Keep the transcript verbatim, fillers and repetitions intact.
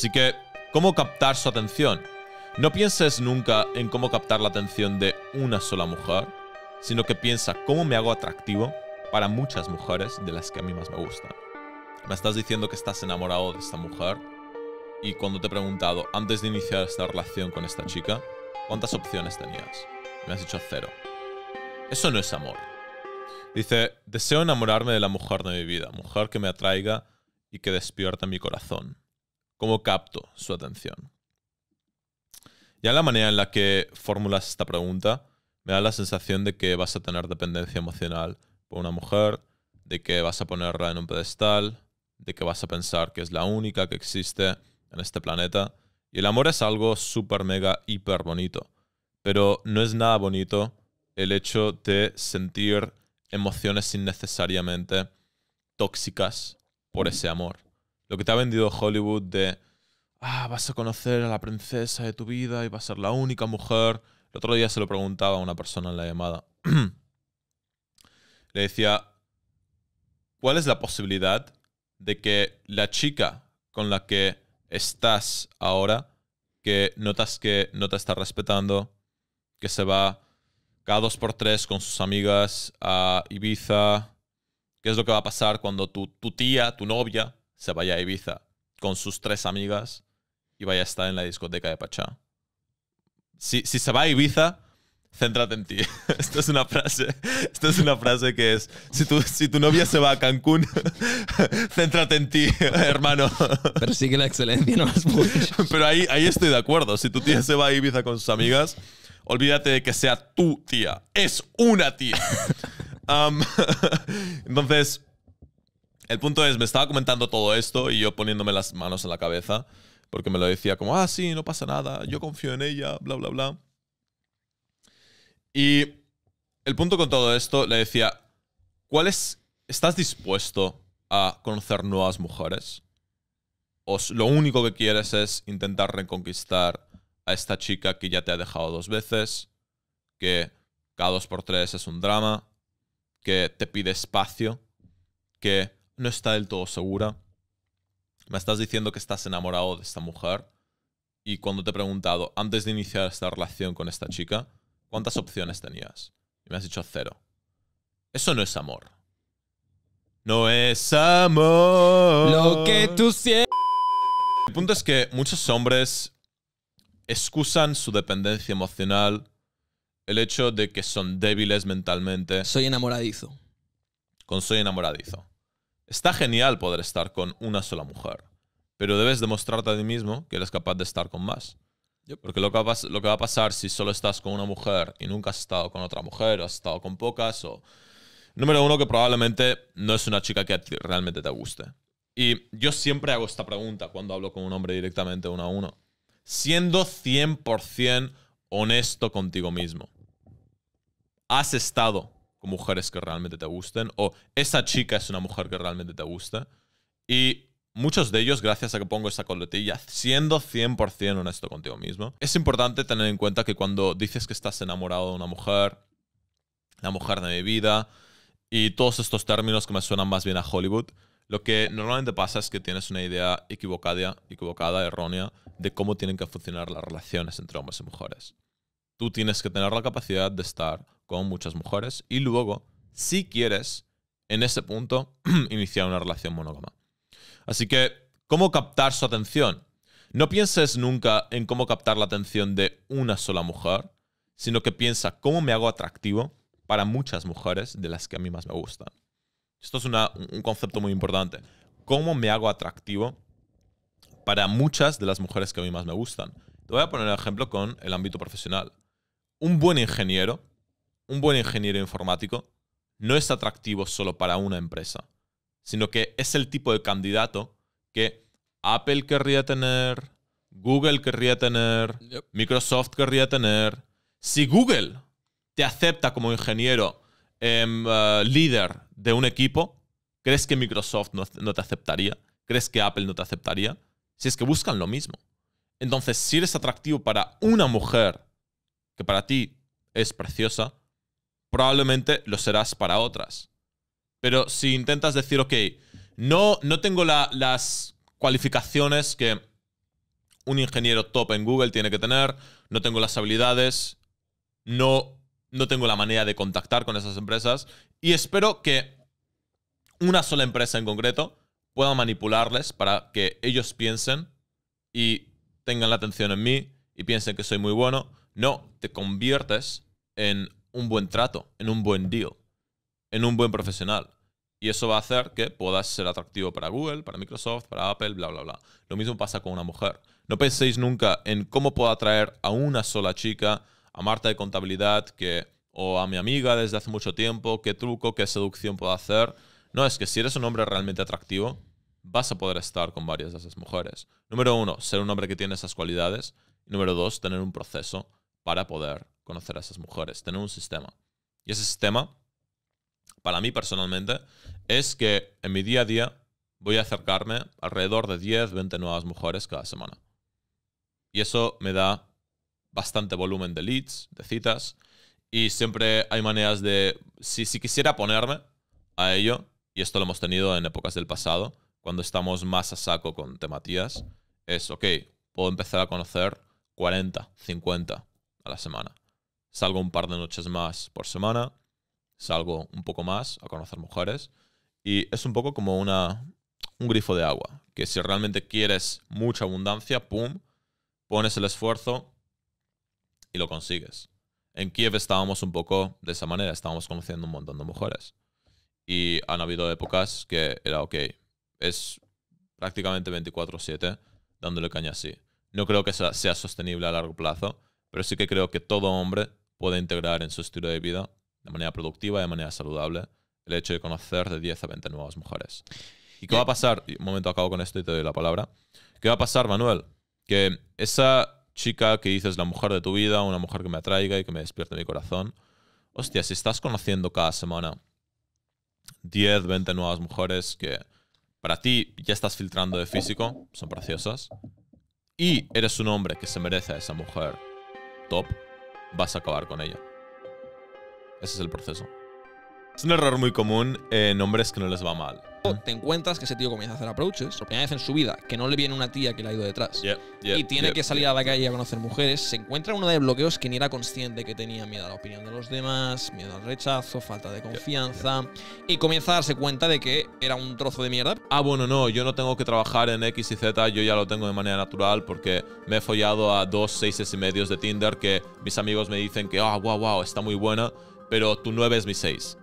Así que, ¿cómo captar su atención? No pienses nunca en cómo captar la atención de una sola mujer, sino que piensa cómo me hago atractivo para muchas mujeres de las que a mí más me gustan. Me estás diciendo que estás enamorado de esta mujer y cuando te he preguntado, antes de iniciar esta relación con esta chica, ¿cuántas opciones tenías? Me has dicho cero. Eso no es amor. Dice, deseo enamorarme de la mujer de mi vida, mujer que me atraiga y que despierte mi corazón. ¿Cómo capto su atención? Ya la manera en la que formulas esta pregunta me da la sensación de que vas a tener dependencia emocional por una mujer, de que vas a ponerla en un pedestal, de que vas a pensar que es la única que existe en este planeta. Y el amor es algo súper, mega, hiper bonito. Pero no es nada bonito el hecho de sentir emociones innecesariamente tóxicas por ese amor. Lo que te ha vendido Hollywood de ah, vas a conocer a la princesa de tu vida y va a ser la única mujer. El otro día se lo preguntaba a una persona en la llamada. Le decía, ¿cuál es la posibilidad de que la chica con la que estás ahora, que notas que no te está respetando, que se va cada dos por tres con sus amigas a Ibiza? ¿Qué es lo que va a pasar cuando tu, tu tía, tu novia, se vaya a Ibiza con sus tres amigas y vaya a estar en la discoteca de Pachá? Si, si se va a Ibiza, céntrate en ti. Esta es una frase, esta es una frase que es, si tu, si tu novia se va a Cancún, céntrate en ti, hermano. Persigue la excelencia, no las mujeres. Pero ahí, ahí estoy de acuerdo. Si tu tía se va a Ibiza con sus amigas, olvídate de que sea tu tía. Es una tía. Um, entonces, el punto es, me estaba comentando todo esto y yo poniéndome las manos en la cabeza porque me lo decía como, ah, sí, no pasa nada, yo confío en ella, bla, bla, bla. Y el punto con todo esto, le decía, ¿cuál es, ¿estás dispuesto a conocer nuevas mujeres? ¿O lo único que quieres es intentar reconquistar a esta chica que ya te ha dejado dos veces, que cada dos por tres es un drama, que te pide espacio, que no está del todo segura? Me estás diciendo que estás enamorado de esta mujer y cuando te he preguntado, antes de iniciar esta relación con esta chica, ¿cuántas opciones tenías? Y me has dicho cero. Eso no es amor. No es amor. Lo que tú sientes. El punto es que muchos hombres excusan su dependencia emocional, el hecho de que son débiles mentalmente. Soy enamoradizo. Con soy enamoradizo. Está genial poder estar con una sola mujer, pero debes demostrarte a ti mismo que eres capaz de estar con más. Yep. Porque lo que, va, lo que va a pasar si solo estás con una mujer y nunca has estado con otra mujer, o has estado con pocas, o... Número uno, que probablemente no es una chica que a ti realmente te guste. Y yo siempre hago esta pregunta cuando hablo con un hombre directamente uno a uno. Siendo cien por cien honesto contigo mismo. ¿Has estado con mujeres que realmente te gusten? ¿O esa chica es una mujer que realmente te gusta? Y muchos de ellos, gracias a que pongo esa coletilla, siendo cien por cien honesto contigo mismo. Es importante tener en cuenta que cuando dices que estás enamorado de una mujer, la mujer de mi vida, y todos estos términos que me suenan más bien a Hollywood, lo que normalmente pasa es que tienes una idea equivocada, equivocada, errónea, de cómo tienen que funcionar las relaciones entre hombres y mujeres. Tú tienes que tener la capacidad de estar con muchas mujeres y luego, si quieres, en ese punto, iniciar una relación monógama. Así que, ¿cómo captar su atención? No pienses nunca en cómo captar la atención de una sola mujer, sino que piensa cómo me hago atractivo para muchas mujeres de las que a mí más me gustan. Esto es una, un concepto muy importante. ¿Cómo me hago atractivo para muchas de las mujeres que a mí más me gustan? Te voy a poner el ejemplo con el ámbito profesional. Un buen ingeniero, un buen ingeniero informático, no es atractivo solo para una empresa, sino que es el tipo de candidato que Apple querría tener, Google querría tener, yep. Microsoft querría tener. Si Google te acepta como ingeniero eh, uh, líder de un equipo, ¿crees que Microsoft no, no te aceptaría? ¿Crees que Apple no te aceptaría? Si es que buscan lo mismo. Entonces, si eres atractivo para una mujer que para ti es preciosa, probablemente lo serás para otras. Pero si intentas decir, ok, no, no tengo la, las cualificaciones que un ingeniero top en Google tiene que tener. No tengo las habilidades, no, no tengo la manera de contactar con esas empresas. Y espero que una sola empresa en concreto pueda manipularles para que ellos piensen y tengan la atención en mí y piensen que soy muy bueno. No, te conviertes en un buen trato, en un buen deal, en un buen profesional. Y eso va a hacer que puedas ser atractivo para Google, para Microsoft, para Apple, bla, bla, bla. Lo mismo pasa con una mujer. No penséis nunca en cómo puedo atraer a una sola chica, a Marta de Contabilidad, que, o a mi amiga desde hace mucho tiempo, qué truco, qué seducción puedo hacer. No, es que si eres un hombre realmente atractivo, vas a poder estar con varias de esas mujeres. Número uno, ser un hombre que tiene esas cualidades. Número dos, tener un proceso para poder conocer a esas mujeres, tener un sistema. Y ese sistema, para mí personalmente, es que en mi día a día voy a acercarme alrededor de diez, veinte nuevas mujeres cada semana. Y eso me da bastante volumen de leads, de citas, y siempre hay maneras de... Si, si quisiera ponerme a ello, y esto lo hemos tenido en épocas del pasado, cuando estamos más a saco con tematías, es, ok, puedo empezar a conocer cuarenta, cincuenta a la semana. Salgo un par de noches más por semana, salgo un poco más a conocer mujeres, y es un poco como una, un grifo de agua, que si realmente quieres mucha abundancia, pum, pones el esfuerzo y lo consigues. En Kiev estábamos un poco de esa manera, estábamos conociendo un montón de mujeres. Y han habido épocas que era, ok, es prácticamente veinticuatro siete dándole caña así. No creo que sea, sea sostenible a largo plazo, pero sí que creo que todo hombre puede integrar en su estilo de vida de manera productiva, de manera saludable, el hecho de conocer de diez a veinte nuevas mujeres. ¿Y qué va a pasar? Un momento, acabo con esto y te doy la palabra. ¿Qué va a pasar, Manuel? Que esa chica que dices la mujer de tu vida, una mujer que me atraiga y que me despierte mi corazón, hostia, si estás conociendo cada semana diez, veinte nuevas mujeres que para ti ya estás filtrando de físico, son preciosas, y eres un hombre que se merece a esa mujer top, vas a acabar con ella. Ese es el proceso. Es un error muy común en hombres que no les va mal. Te encuentras que ese tío comienza a hacer approaches, por primera vez en su vida, que no le viene una tía que le ha ido detrás. Yeah, yeah, y tiene yeah, que salir yeah. a la calle a conocer mujeres. Se encuentra uno de bloqueos que ni era consciente que tenía: miedo a la opinión de los demás, miedo al rechazo, falta de confianza. Yeah, yeah. Y comienza a darse cuenta de que era un trozo de mierda. Ah, bueno, no, yo no tengo que trabajar en X y Z, yo ya lo tengo de manera natural porque me he follado a dos seises y medios de Tinder que mis amigos me dicen que, ah, oh, wow, wow, está muy buena, pero tu nueve es mi seis.